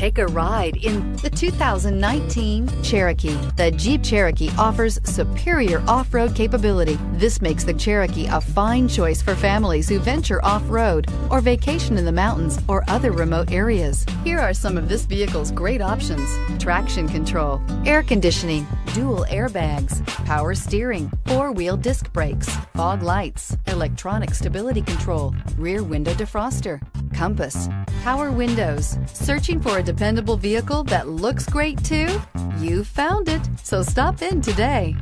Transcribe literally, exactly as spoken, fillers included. Take a ride in the two thousand nineteen Cherokee. The Jeep Cherokee offers superior off-road capability. This makes the Cherokee a fine choice for families who venture off-road or vacation in the mountains or other remote areas. Here are some of this vehicle's great options: traction control, air conditioning, dual airbags, power steering, four-wheel disc brakes, fog lights, electronic stability control, rear window defroster, compass, power windows. Searching for a dependable vehicle that looks great too? You found it, so stop in today.